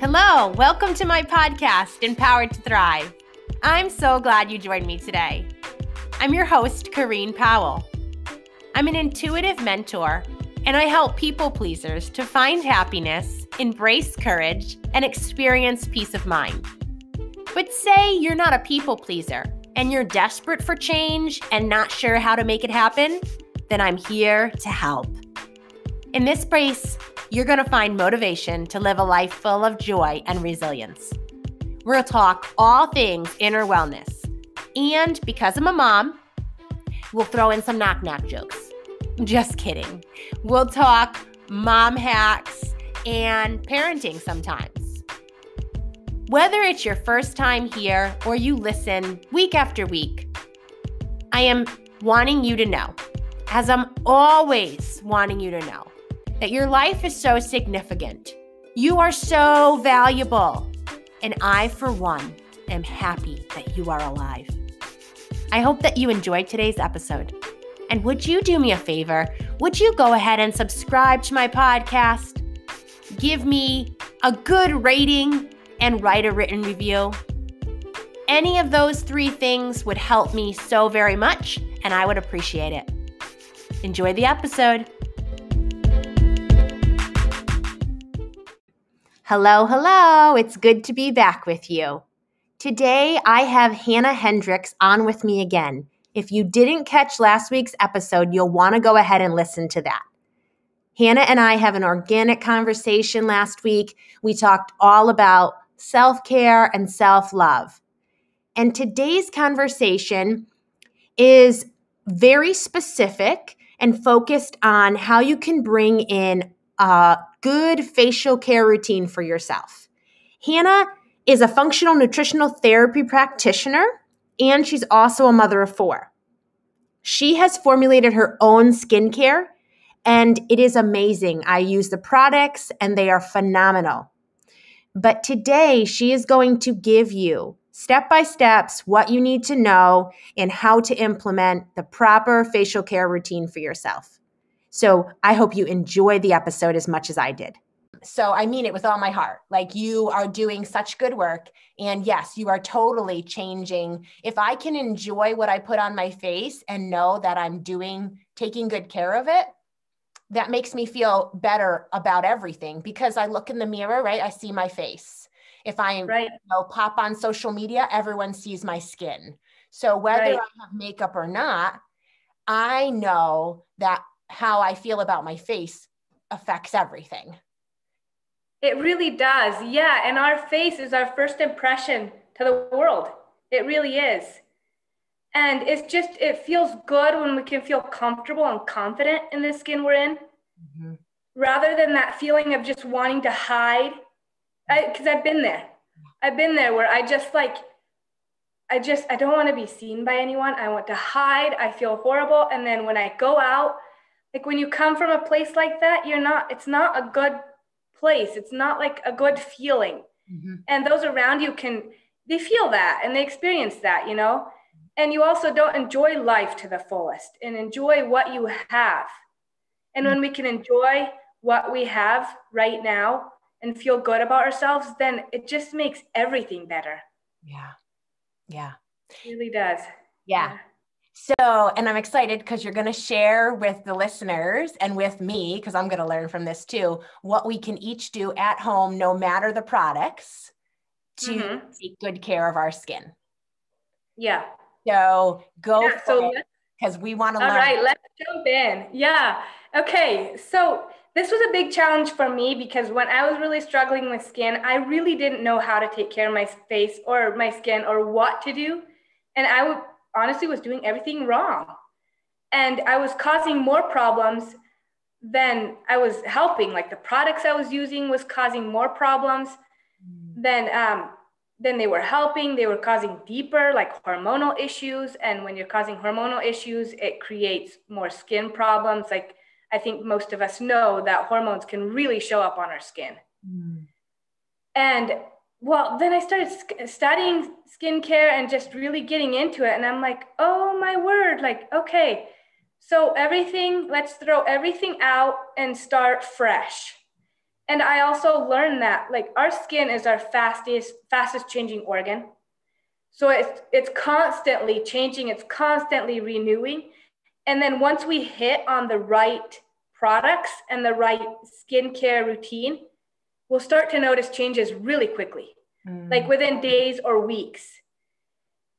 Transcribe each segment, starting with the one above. Hello, welcome to my podcast, Empowered to Thrive. I'm so glad you joined me today. I'm your host, Corinne Powell. I'm an intuitive mentor, and I help people pleasers to find happiness, embrace courage, and experience peace of mind. But say you're not a people pleaser, and you're desperate for change and not sure how to make it happen, then I'm here to help. In this space, you're going to find motivation to live a life full of joy and resilience. We'll talk all things inner wellness. And because I'm a mom, we'll throw in some knock-knock jokes. Just kidding. We'll talk mom hacks and parenting sometimes. Whether it's your first time here or you listen week after week, I am wanting you to know, as I'm always wanting you to know, that your life is so significant. You are so valuable. And I, for one, am happy that you are alive. I hope that you enjoyed today's episode. And would you do me a favor? Would you go ahead and subscribe to my podcast? Give me a good rating and write a written review. Any of those three things would help me so very much, and I would appreciate it. Enjoy the episode. Hello, hello. It's good to be back with you. Today, I have Hanna Hendrix on with me again. If you didn't catch last week's episode, you'll want to go ahead and listen to that. Hanna and I have an organic conversation last week. We talked all about self-care and self-love. And today's conversation is very specific and focused on how you can bring in a good facial care routine for yourself. Hanna is a functional nutritional therapy practitioner, and she's also a mother of four. She has formulated her own skincare, and it is amazing. I use the products, and they are phenomenal. But today, she is going to give you step-by-steps what you need to know and how to implement the proper facial care routine for yourself. So I hope you enjoy the episode as much as I did. So I mean it with all my heart. Like, you are doing such good work. And yes, you are totally changing. If I can enjoy what I put on my face and know that I'm taking good care of it, that makes me feel better about everything, because I look in the mirror, right? I see my face. If I pop on social media, everyone sees my skin. So whether I have makeup or not, I know that how I feel about my face affects everything. It really does. Yeah. And our face is our first impression to the world. It really is. And it feels good when we can feel comfortable and confident in the skin we're in, mm-hmm. rather than that feeling of just wanting to hide. Because I've been there. I've been there where I don't want to be seen by anyone. I want to hide. I feel horrible. And then when I go out, like when you come from a place like that, it's not a good place. It's not like a good feeling. Mm-hmm. And those around you they feel that and they experience that, and you also don't enjoy life to the fullest and enjoy what you have. And mm-hmm. when we can enjoy what we have right now and feel good about ourselves, then it just makes everything better. Yeah. Yeah. It really does. Yeah. So, and I'm excited because you're going to share with the listeners and with me, because I'm going to learn from this too, what we can each do at home, no matter the products, to mm-hmm. take good care of our skin. Yeah. So because we want to learn. All right, let's jump in. Yeah. Okay. So this was a big challenge for me, because when I was really struggling with skin, I really didn't know how to take care of my face or my skin or what to do. And I would honestly was doing everything wrong. And I was causing more problems than I was helping. Like, the products I was using was causing more problems than they were helping. They were causing deeper, like, hormonal issues. And when you're causing hormonal issues, it creates more skin problems. Like, I think most of us know that hormones can really show up on our skin. Mm. And well, then I started studying skincare and just really getting into it. And I'm like, oh my word, like, okay, so let's throw everything out and start fresh. And I also learned that like our skin is our fastest changing organ. So it's constantly changing, it's constantly renewing. And then once we hit on the right products and the right skincare routine, we'll start to notice changes really quickly, like within days or weeks.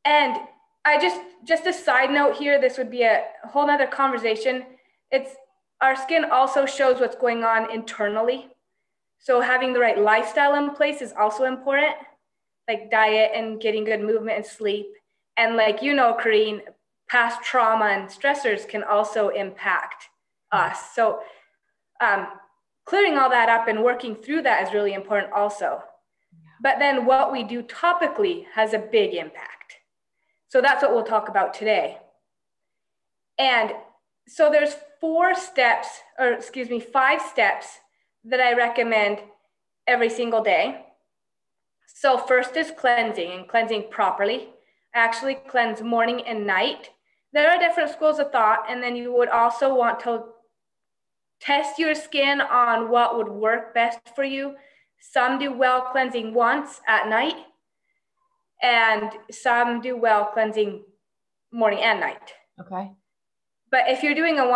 And I just a side note here, this would be a whole nother conversation. It's our skin also shows what's going on internally. So having the right lifestyle in place is also important, like diet and getting good movement and sleep. And like, you know, Corinne, past trauma and stressors can also impact us. So clearing all that up and working through that is really important also. But then what we do topically has a big impact. So that's what we'll talk about today. And so there's five steps that I recommend every single day. So first is cleansing, and cleansing properly. I actually cleanse morning and night. There are different schools of thought, and then you would also want to test your skin on what would work best for you. Some do well cleansing once at night, and some do well cleansing morning and night. Okay. But if you're doing a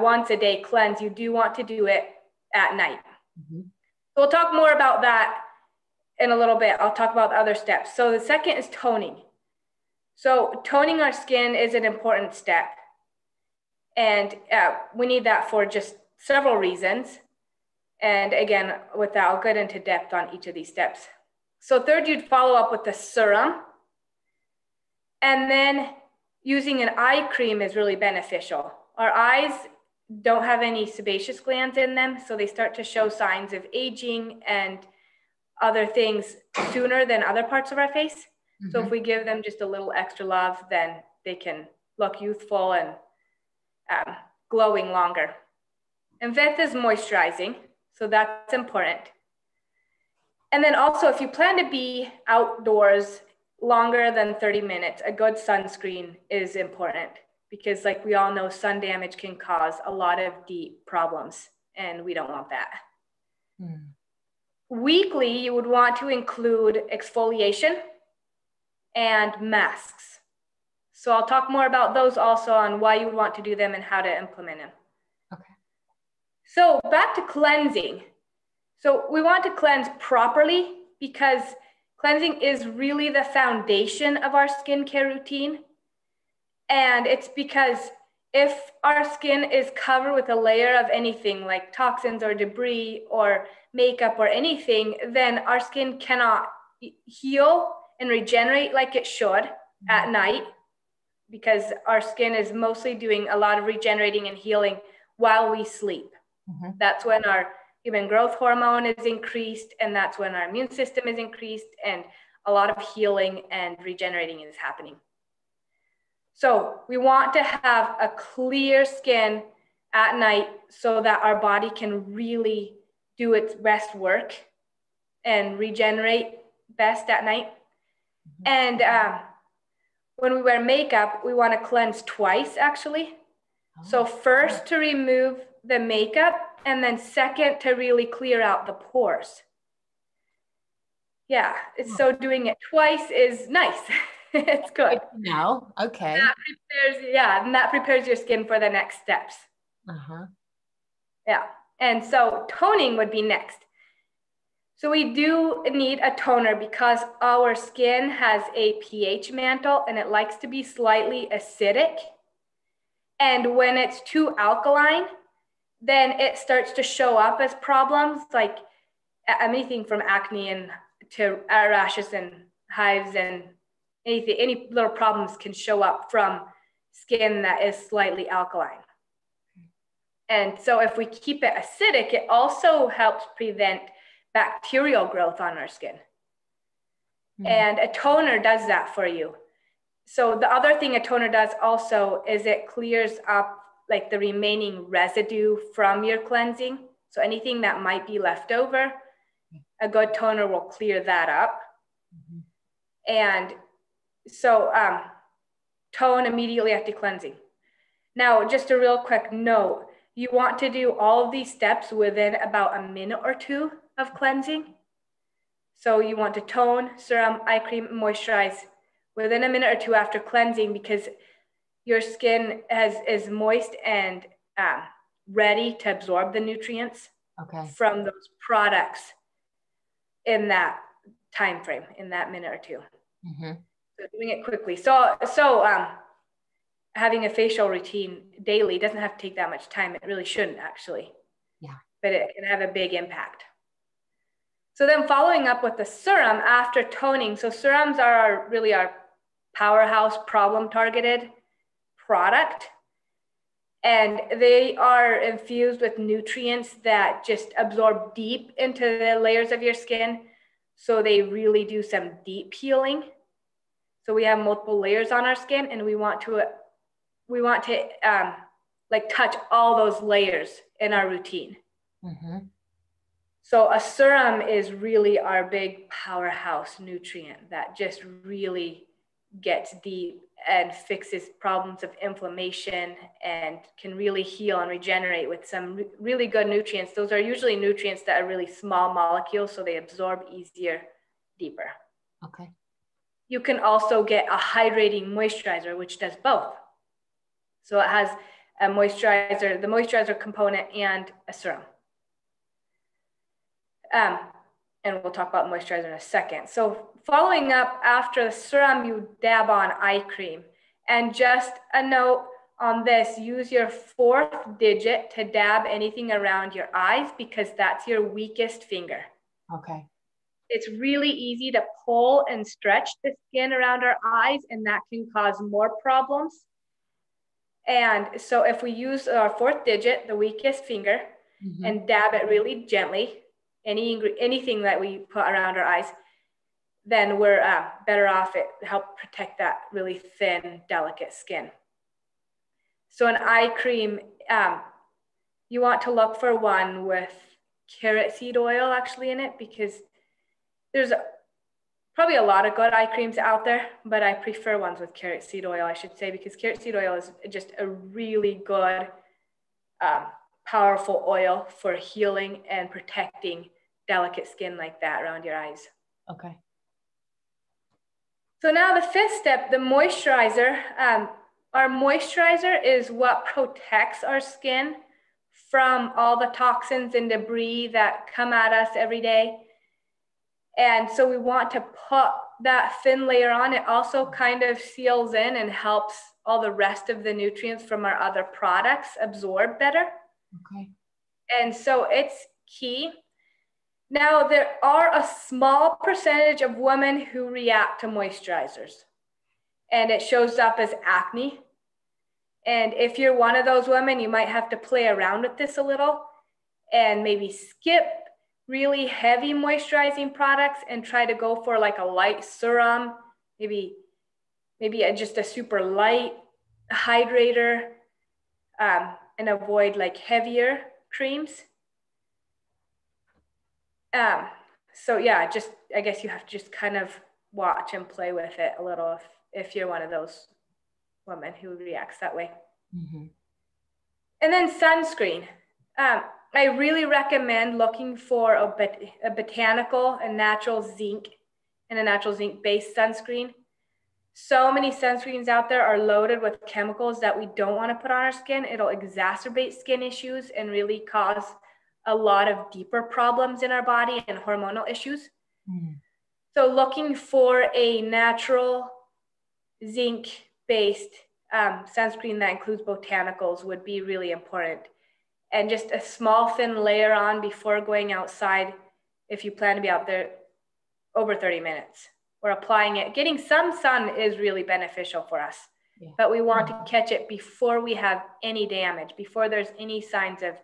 once a day cleanse, you do want to do it at night. Mm-hmm. We'll talk more about that in a little bit. I'll talk about the other steps. So the second is toning. So toning our skin is an important step. And we need that for just several reasons. And again, with that, I'll get into depth on each of these steps. So third, you'd follow up with the serum. And then using an eye cream is really beneficial. Our eyes don't have any sebaceous glands in them, so they start to show signs of aging and other things sooner than other parts of our face. Mm-hmm. So if we give them just a little extra love, then they can look youthful and glowing longer. And fifth is moisturizing. So that's important. And then also, if you plan to be outdoors longer than 30 minutes, a good sunscreen is important because, like we all know, sun damage can cause a lot of deep problems, and we don't want that. Mm. Weekly, you would want to include exfoliation and masks. So I'll talk more about those also on why you want to do them and how to implement them. So back to cleansing. So we want to cleanse properly because cleansing is really the foundation of our skincare routine. And it's because if our skin is covered with a layer of anything like toxins or debris or makeup or anything, then our skin cannot heal and regenerate like it should at night, because our skin is mostly doing a lot of regenerating and healing while we sleep. Mm-hmm. That's when our human growth hormone is increased, and that's when our immune system is increased, and a lot of healing and regenerating is happening. So we want to have a clear skin at night so that our body can really do its best work and regenerate best at night. Mm-hmm. And when we wear makeup, we want to cleanse twice, actually. Oh. So first to remove the makeup, and then second to really clear out the pores. Yeah, so doing it twice is nice. It's good. No, okay. And that prepares your skin for the next steps. Uh-huh. Yeah, and so toning would be next. So we do need a toner because our skin has a pH mantle and it likes to be slightly acidic. And when it's too alkaline, then it starts to show up as problems, like anything from acne and to rashes and hives, and anything, any little problems can show up from skin that is slightly alkaline. And so if we keep it acidic, it also helps prevent bacterial growth on our skin. Mm-hmm. And a toner does that for you. So the other thing a toner does also is it clears up like the remaining residue from your cleansing. So anything that might be left over, a good toner will clear that up. Mm-hmm. And so tone immediately after cleansing. Now, just a real quick note, You want to do all of these steps within about a minute or two of cleansing. So you want to tone, serum, eye cream, and moisturize within a minute or two after cleansing, because your skin is moist and ready to absorb the nutrients from those products in that time frame, in that minute or two. Mm-hmm. So doing it quickly. So having a facial routine daily doesn't have to take that much time. It really shouldn't, actually. Yeah. But it can have a big impact. So then following up with the serum after toning. So serums are really our powerhouse problem targeted product. And they are infused with nutrients that just absorb deep into the layers of your skin. So they really do some deep healing. So we have multiple layers on our skin, and we want to like touch all those layers in our routine. Mm-hmm. So a serum is really our big powerhouse nutrient that just really gets deep and fixes problems of inflammation and can really heal and regenerate with some really good nutrients. Those are usually nutrients that are really small molecules, so they absorb easier, deeper. Okay. You can also get a hydrating moisturizer, which does both. So it has a moisturizer, the moisturizer component, and a serum. And we'll talk about moisturizer in a second. So following up after the serum, you dab on eye cream. And just a note on this, use your fourth digit to dab anything around your eyes, because that's your weakest finger. Okay. It's really easy to pull and stretch the skin around our eyes, and that can cause more problems. And so if we use our fourth digit, the weakest finger, mm-hmm. and dab it really gently, anything that we put around our eyes, then we're better off. It helps protect that really thin, delicate skin. So an eye cream, you want to look for one with carrot seed oil actually in it, because there's probably a lot of good eye creams out there, but I prefer ones with carrot seed oil, I should say, because carrot seed oil is just a really good, powerful oil for healing and protecting delicate skin like that around your eyes. Okay. So now the fifth step, the moisturizer. Our moisturizer is what protects our skin from all the toxins and debris that come at us every day. And so we want to put that thin layer on. It also kind of seals in and helps all the rest of the nutrients from our other products absorb better. Okay. And so it's key. Now, there are a small percentage of women who react to moisturizers, and it shows up as acne. And if you're one of those women, you might have to play around with this a little and maybe skip really heavy moisturizing products and try to go for like a light serum, maybe just a super light hydrator, and avoid like heavier creams. So yeah, just, I guess you have to just kind of watch and play with it a little if you're one of those women who reacts that way. Mm-hmm. And then sunscreen. I really recommend looking for a botanical and natural zinc and a natural zinc based sunscreen. So many sunscreens out there are loaded with chemicals that we don't want to put on our skin. It'll exacerbate skin issues and really cause a lot of deeper problems in our body and hormonal issues. Mm. So looking for a natural zinc based sunscreen that includes botanicals would be really important. And just a small thin layer on before going outside if you plan to be out there over 30 minutes or applying it. Getting some sun is really beneficial for us, yeah. But we want to catch it before we have any damage, before there's any signs of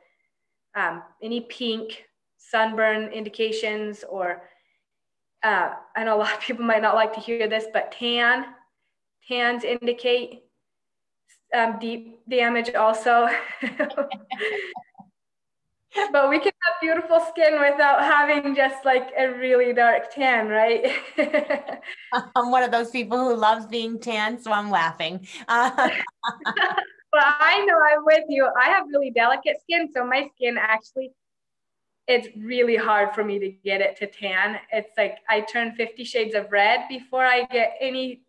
any pink sunburn indications or, I know a lot of people might not like to hear this, but tans indicate deep damage also. But we can have beautiful skin without having just like a really dark tan, right? I'm one of those people who loves being tan, so I'm laughing. Well, I know, I'm with you. I have really delicate skin. So my skin actually, it's really hard for me to get it to tan. It's like I turn 50 shades of red before I get any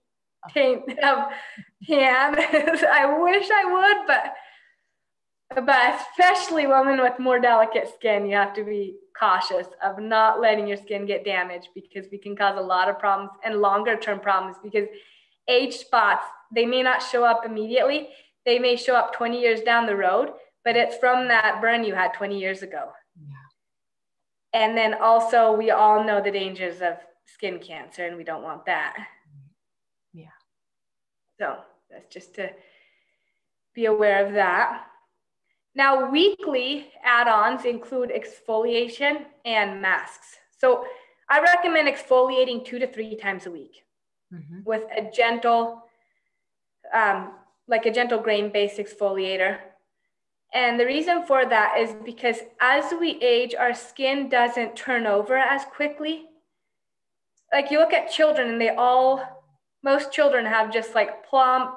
taint of tan. I wish I would, but especially women with more delicate skin, you have to be cautious of not letting your skin get damaged, because we can cause a lot of problems and longer term problems, because age spots, they may not show up immediately. They may show up 20 years down the road, but it's from that burn you had 20 years ago. Yeah. And then also we all know the dangers of skin cancer, and we don't want that. Yeah. So that's just to be aware of that. Now, weekly add-ons include exfoliation and masks. So I recommend exfoliating 2 to 3 times a week with a gentle, like a gentle grain-based exfoliator. And the reason for that is because as we age, our skin doesn't turn over as quickly. Like you look at children and most children have just like plump,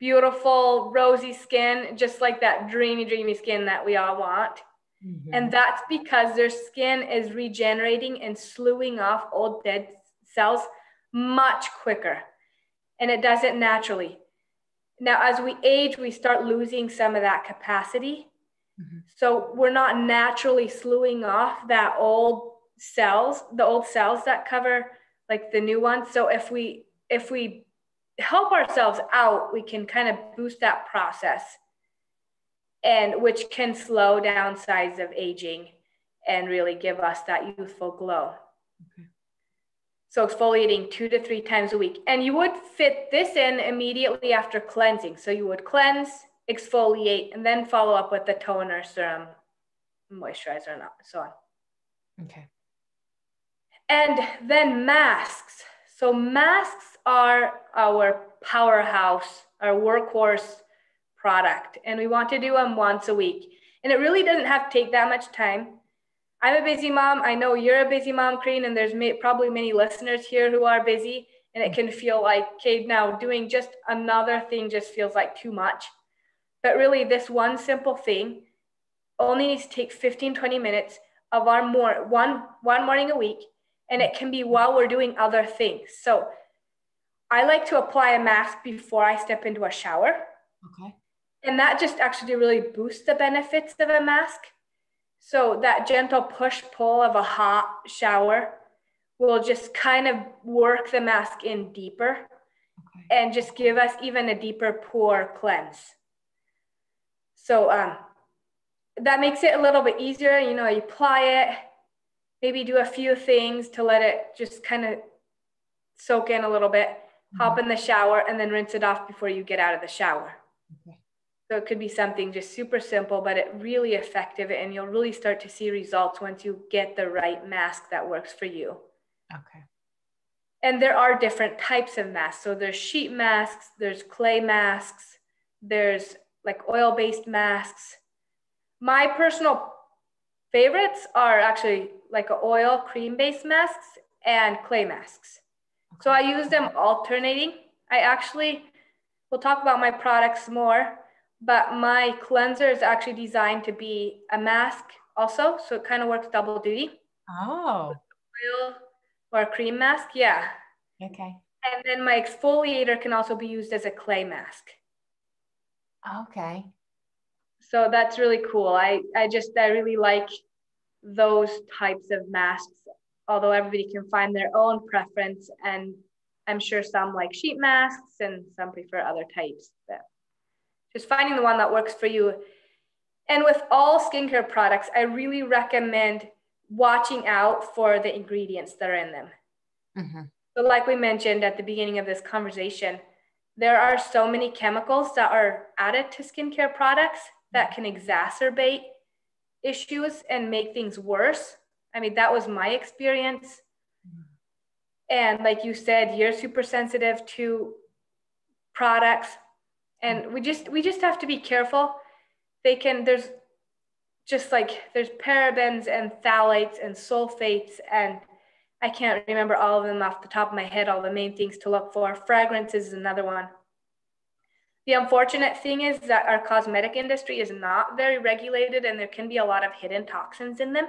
beautiful, rosy skin, just like that dreamy skin that we all want. And that's because their skin is regenerating and slewing off old dead cells much quicker. And it does it naturally. Now, as we age, we start losing some of that capacity. So we're not naturally slewing off that old cells, the old cells that cover like the new ones. So if we help ourselves out, we can kind of boost that process, and which can slow down signs of aging and really give us that youthful glow. So exfoliating 2 to 3 times a week. And you would fit this in immediately after cleansing. So you would cleanse, exfoliate, and then follow up with the toner, serum, moisturizer, and so on. And then masks. So masks are our powerhouse, our workhorse product. And we want to do them once a week. And it really doesn't have to take that much time. I'm a busy mom. I know you're a busy mom, Corinne, and there's probably many listeners here who are busy, and it can feel like, okay, now doing just another thing just feels like too much. But really this one simple thing only needs to take 15, 20 minutes of our one morning a week. And it can be while we're doing other things. So I like to apply a mask before I step into a shower. And that just actually really boosts the benefits of a mask. So that gentle push-pull of a hot shower will just kind of work the mask in deeper and just give us even a deeper pore cleanse. So that makes it a little bit easier. You know, you apply it, maybe do a few things to let it just kind of soak in a little bit, hop in the shower, and then rinse it off before you get out of the shower. So it could be something just super simple, but it really effective, and you'll really start to see results once you get the right mask that works for you. And there are different types of masks. So there's sheet masks, there's clay masks, there's like oil-based masks. My personal favorites are actually like oil cream-based masks and clay masks. So I use them alternating. I actually will talk about my products more, but my cleanser is actually designed to be a mask also. So it kind of works double duty. Oil or a cream mask. And then my exfoliator can also be used as a clay mask. So that's really cool. I really like those types of masks, although everybody can find their own preference. And I'm sure some like sheet masks and some prefer other types, but just finding the one that works for you. And with all skincare products, I really recommend watching out for the ingredients that are in them. So like we mentioned at the beginning of this conversation, there are so many chemicals that are added to skincare products that can exacerbate issues and make things worse. I mean, that was my experience. And like you said, you're super sensitive to products, and we just have to be careful. There's parabens and phthalates and sulfates, and I can't remember all of them off the top of my head, all the main things to look for. Fragrance is another one. The unfortunate thing is that our cosmetic industry is not very regulated, and there can be a lot of hidden toxins in them.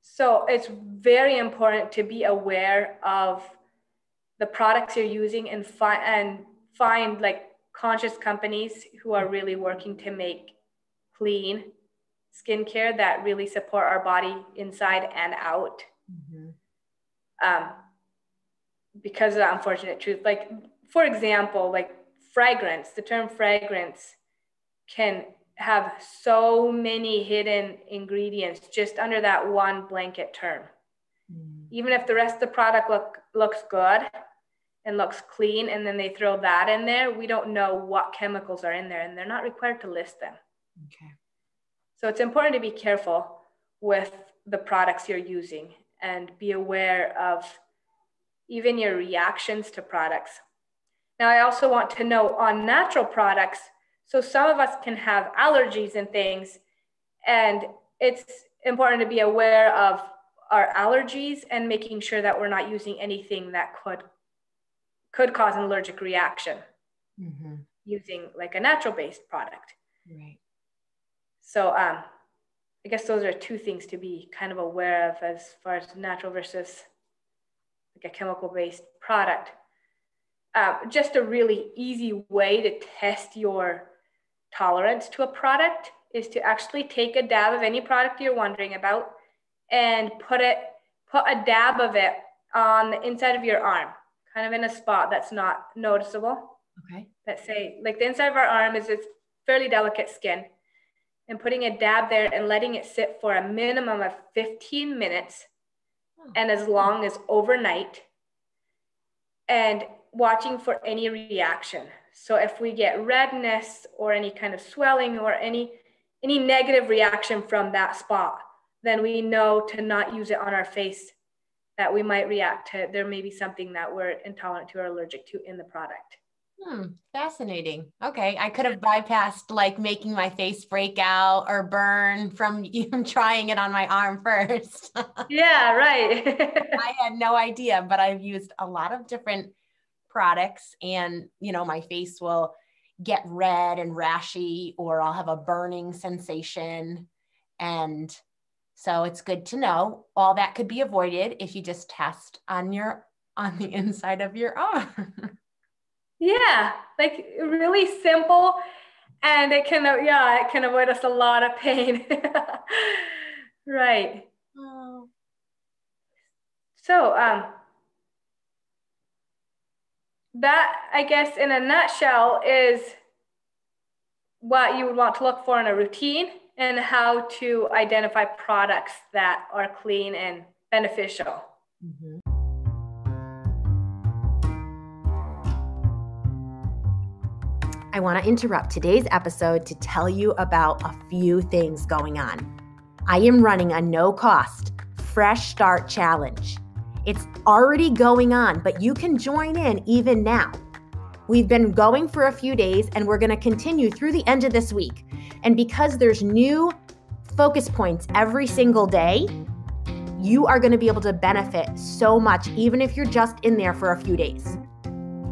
So it's very important to be aware of the products you're using and find like conscious companies who are really working to make clean skincare that really support our body inside and out. Mm-hmm. Because of the unfortunate truth, like for example, like fragrance, the term fragrance can have so many hidden ingredients just under that one blanket term. Mm. Even if the rest of the product looks good and looks clean, and then they throw that in there, we don't know what chemicals are in there, and they're not required to list them. Okay. So it's important to be careful with the products you're using and be aware of even your reactions to products. Now, I also want to note on natural products, so some of us can have allergies and things, and it's important to be aware of our allergies and making sure that we're not using anything that could cause an allergic reaction, mm-hmm. using like a natural-based product. Right. So I guess those are two things to be kind of aware of as far as natural versus like a chemical-based product. Just a really easy way to test your tolerance to a product is to actually take a dab of any product you're wondering about and put a dab of it on the inside of your arm, kind of in a spot that's not noticeable. Okay. Let's say like the inside of our arm is it's fairly delicate skin, and putting a dab there and letting it sit for a minimum of 15 minutes and as long as overnight, and watching for any reaction. So if we get redness or any kind of swelling or any negative reaction from that spot, then we know to not use it on our face, that we might react to, there may be something that we're intolerant to or allergic to in the product. Fascinating. Okay. I could have bypassed like making my face break out or burn from even trying it on my arm first. Yeah, right. I had no idea, but I've used a lot of different products, and you know, my face will get red and rashy, or I'll have a burning sensation. And so it's good to know all that could be avoided if you just test on the inside of your arm. Yeah, like really simple, and it can avoid us a lot of pain. Right. Oh. So that, I guess, in a nutshell, is what you would want to look for in a routine and how to identify products that are clean and beneficial. Mm-hmm. I want to interrupt today's episode to tell you about a few things going on. I am running a no-cost Fresh Start Challenge. It's already going on, but you can join in even now. We've been going for a few days, and we're going to continue through the end of this week. And because there's new focus points every single day, you are going to be able to benefit so much, even if you're just in there for a few days.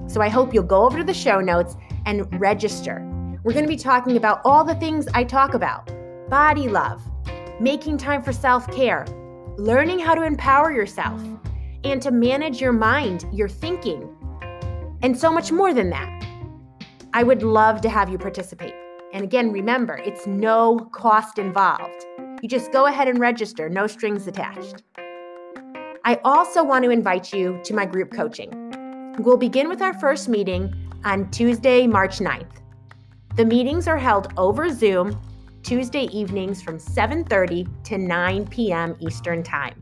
So I hope you'll go over to the show notes and register. We're going to be talking about all the things I talk about: body love, making time for self-care, learning how to empower yourself, and to manage your mind, your thinking, and so much more than that. I would love to have you participate. And again, remember, it's no cost involved. You just go ahead and register, no strings attached. I also want to invite you to my group coaching. We'll begin with our first meeting on Tuesday, March 9th. The meetings are held over Zoom Tuesday evenings from 7:30 to 9 p.m. Eastern Time.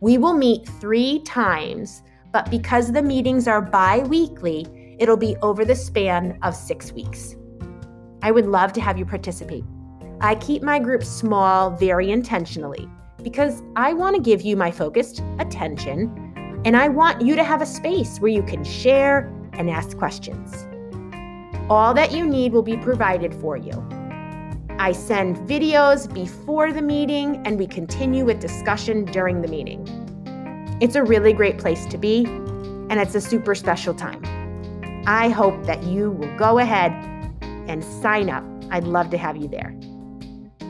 We will meet 3 times, but because the meetings are bi-weekly, it'll be over the span of 6 weeks. I would love to have you participate. I keep my group small very intentionally because I want to give you my focused attention, and I want you to have a space where you can share and ask questions. All that you need will be provided for you. I send videos before the meeting, and we continue with discussion during the meeting. It's a really great place to be, and it's a super special time. I hope that you will go ahead and sign up. I'd love to have you there.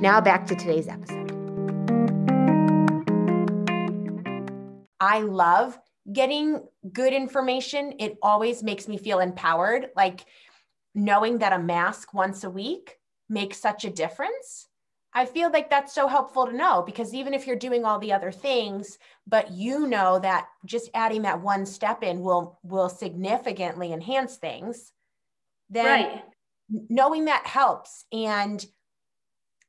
Now back to today's episode. I love getting good information. It always makes me feel empowered. Like knowing that a mask once a week makes such a difference. I feel like that's so helpful to know, because even if you're doing all the other things, but you know that just adding that one step in will significantly enhance things, then right. Knowing that helps. And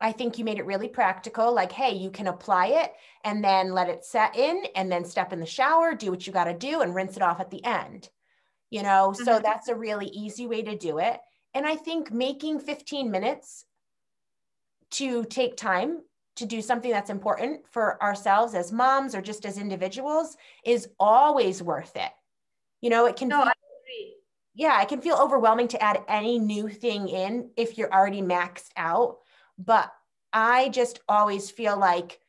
I think you made it really practical, like, hey, you can apply it and then let it set in and then step in the shower, do what you got to do and rinse it off at the end, you know? Mm-hmm. So that's a really easy way to do it. And I think making 15 minutes to take time to do something that's important for ourselves as moms or just as individuals is always worth it. You know, it can, no, I agree. Yeah, it can feel overwhelming to add any new thing in if you're already maxed out. But I just always feel like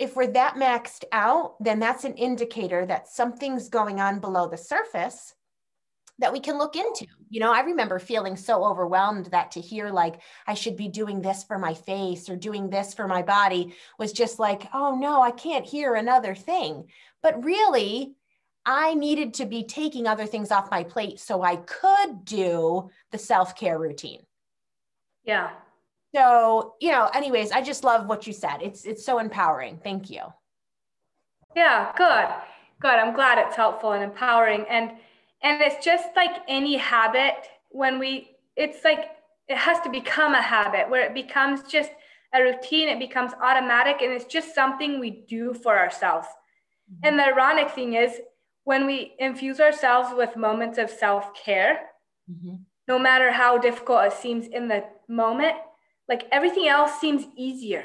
if we're that maxed out, then that's an indicator that something's going on below the surface that we can look into. You know, I remember feeling so overwhelmed that to hear like, I should be doing this for my face or doing this for my body was just like, oh no, I can't hear another thing. But really, I needed to be taking other things off my plate so I could do the self-care routine. Yeah. So, you know, anyways, I just love what you said. It's so empowering. Thank you. Yeah, good. I'm glad it's helpful and empowering. And it's just like any habit, it's like, it has to become a habit where it becomes just a routine. It becomes automatic, and it's just something we do for ourselves. Mm-hmm. And the ironic thing is, when we infuse ourselves with moments of self-care, mm-hmm. no matter how difficult it seems in the moment, like everything else seems easier.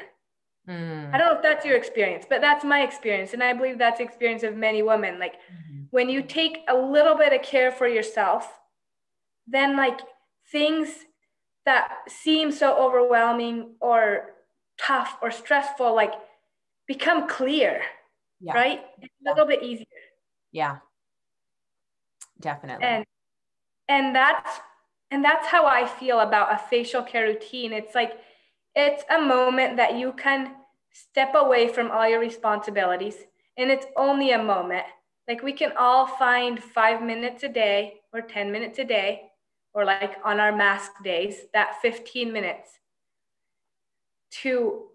Mm. I don't know if that's your experience, but that's my experience. And I believe that's the experience of many women. Like mm-hmm. when you take a little bit of care for yourself, then like things that seem so overwhelming or tough or stressful, like become clear, yeah. right? It's yeah. a little bit easier. Yeah, definitely. And that's how I feel about a facial care routine. It's like, it's a moment that you can step away from all your responsibilities, and it's only a moment. Like we can all find 5 minutes a day or 10 minutes a day, or like on our mask days, that 15 minutes to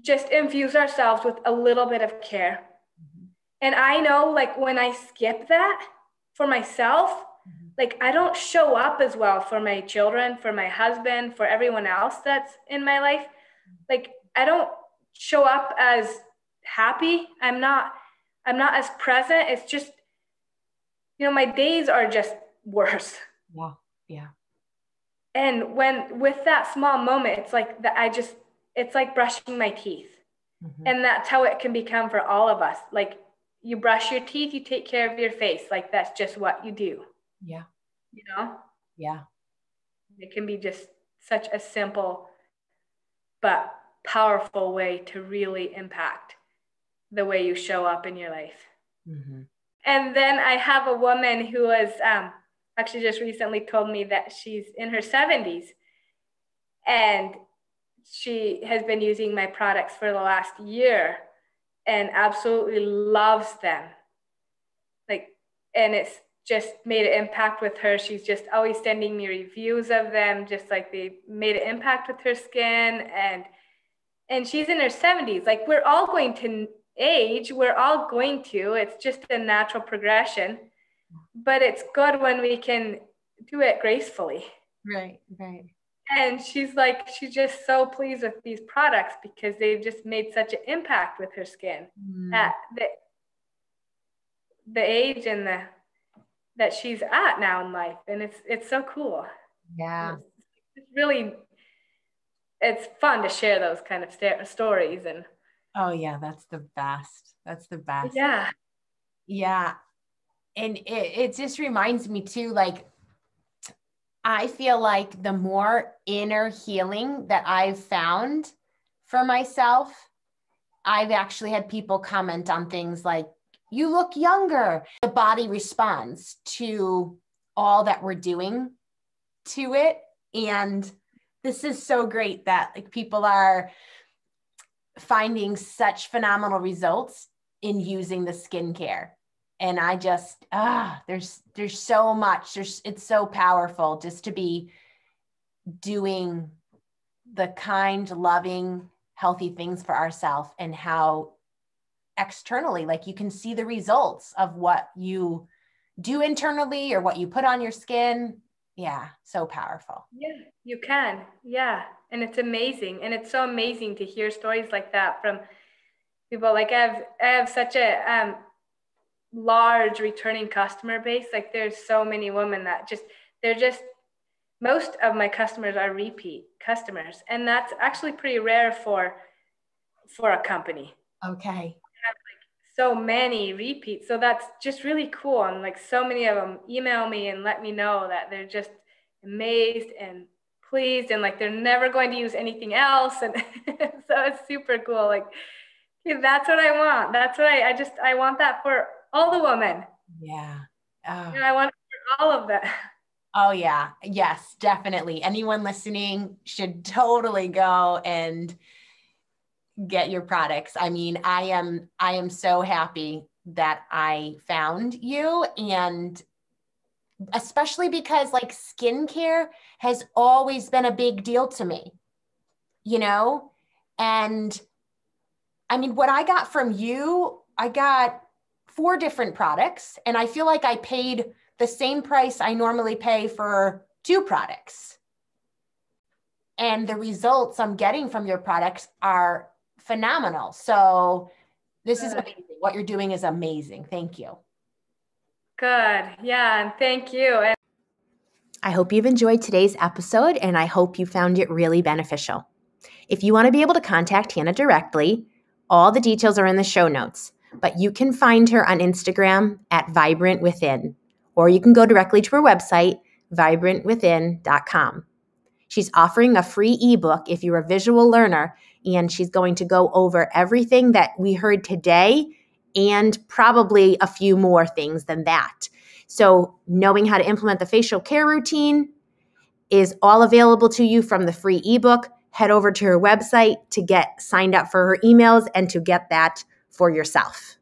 just infuse ourselves with a little bit of care. Mm-hmm. And I know like when I skip that for myself, mm-hmm. like I don't show up as well for my children, for my husband, for everyone else that's in my life. Like I don't show up as happy. I'm not as present. It's just, you know, my days are just worse. Yeah. Yeah. And with that small moment, it's like that it's like brushing my teeth. Mm-hmm. And that's how it can become for all of us. Like you brush your teeth, you take care of your face. Like that's just what you do. Yeah. You know? Yeah. It can be just such a simple but powerful way to really impact the way you show up in your life. Mm-hmm. And then I have a woman who was actually just recently told me that she's in her 70s and she has been using my products for the last year and absolutely loves them. Like, and it's just made an impact with her. She's just always sending me reviews of them, just like they made an impact with her skin. And she's in her 70s. Like we're all going to age. We're all going to. It's just a natural progression. But it's good when we can do it gracefully. Right, right. And she's just so pleased with these products because they've just made such an impact with her skin at the age and that she's at now in life. And it's so cool. Yeah. It's fun to share those kind of stories. And oh yeah, that's the best. Yeah. Yeah. And it just reminds me too, like, I feel like the more inner healing that I've found for myself, I've actually had people comment on things like, you look younger. The body responds to all that we're doing to it. And this is so great that like people are finding such phenomenal results in using the skincare. And I just, there's so much, it's so powerful just to be doing the kind, loving, healthy things for ourselves, and how externally, like you can see the results of what you do internally or what you put on your skin. Yeah. So powerful. Yeah, you can. Yeah. And it's amazing. And it's so amazing to hear stories like that from people. Like I have such a, large returning customer base. Like there's so many women that most of my customers are repeat customers, and that's actually pretty rare for a company. Okay. I have like so many repeats, so that's just really cool. And like so many of them email me and let me know that they're just amazed and pleased, and like they're never going to use anything else. And so it's super cool. Like that's what I want. That's what I want that for all the women. Yeah. Oh. And I want it for all of them. Oh yeah. Yes, definitely. Anyone listening should totally go and get your products. I mean, I am so happy that I found you, and especially because like skincare has always been a big deal to me, you know? And I mean, what I got from you, I got 4 different products, and I feel like I paid the same price I normally pay for 2 products. And the results I'm getting from your products are phenomenal. So this is amazing. What you're doing is amazing. Thank you. Good. Yeah. And thank you. And I hope you've enjoyed today's episode, and I hope you found it really beneficial. If you want to be able to contact Hanna directly, all the details are in the show notes, but you can find her on Instagram at Vibrant Within. Or you can go directly to her website, vibrantwithin.com. She's offering a free ebook if you're a visual learner, and she's going to go over everything that we heard today and probably a few more things than that. So knowing how to implement the facial care routine is all available to you from the free ebook. Head over to her website to get signed up for her emails and to get that for yourself.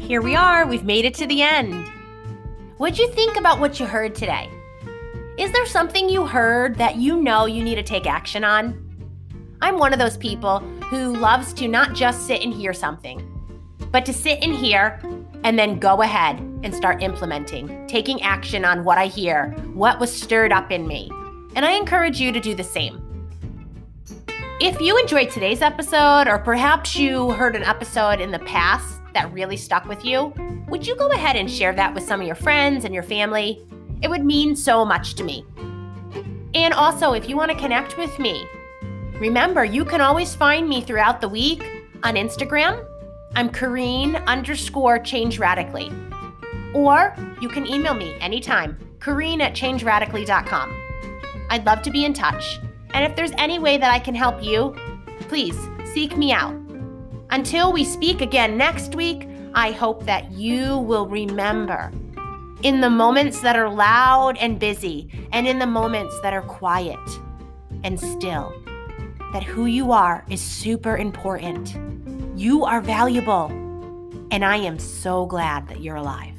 Here we are, we've made it to the end. What'd you think about what you heard today? Is there something you heard that you know you need to take action on? I'm one of those people who loves to not just sit and hear something, but to sit and hear and then go ahead and start implementing, taking action on what I hear, what was stirred up in me. And I encourage you to do the same. If you enjoyed today's episode, or perhaps you heard an episode in the past that really stuck with you, would you go ahead and share that with some of your friends and your family? It would mean so much to me. And also, if you want to connect with me, remember you can always find me throughout the week on Instagram. I'm Corinne_Change Radically. Or you can email me anytime, Corinne@changeradically.com. I'd love to be in touch. And if there's any way that I can help you, please seek me out. Until we speak again next week, I hope that you will remember, in the moments that are loud and busy, and in the moments that are quiet and still, that who you are is super important. You are valuable, and I am so glad that you're alive.